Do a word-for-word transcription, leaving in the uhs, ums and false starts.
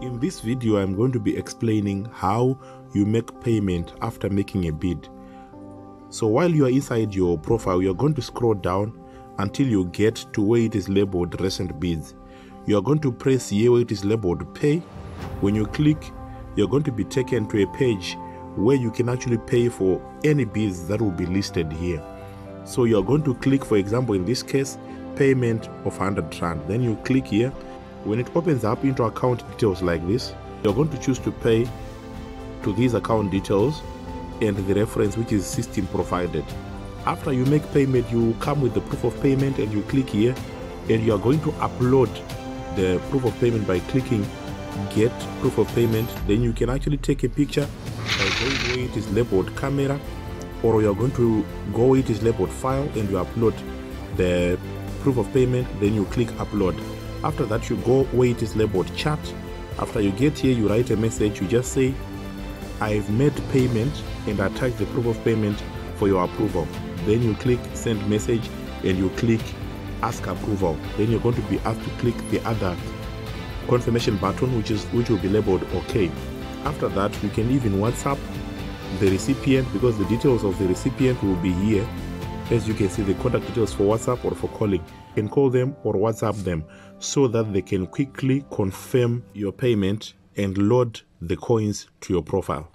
In this video, I'm going to be explaining how you make payment after making a bid. So while you are inside your profile, you're going to scroll down until you get to where it is labeled recent bids. You are going to press here where it is labeled pay. When you click, you're going to be taken to a page where you can actually pay for any bids that will be listed here. So you're going to click, for example, in this case, payment of one hundred rand. Then you click here. When it opens up into account details like this, you're going to choose to pay to these account details and the reference, which is system provided. After you make payment, you come with the proof of payment and you click here, and you are going to upload the proof of payment by clicking get proof of payment. Then you can actually take a picture by going where it is labeled camera, or you're going to go where it is labeled file and you upload the proof of payment. Then you click upload. After that, you go where it is labeled chat. After you get here, you write a message. You just say, I've made payment, and attach the proof of payment for your approval. Then you click send message and you click ask approval. Then you're going to be asked to click the other confirmation button, which is which will be labeled OK. After that, you can even WhatsApp the recipient, because the details of the recipient will be here. As you can see, the contact details for WhatsApp or for calling. You can call them or WhatsApp them so that they can quickly confirm your payment and load the coins to your profile.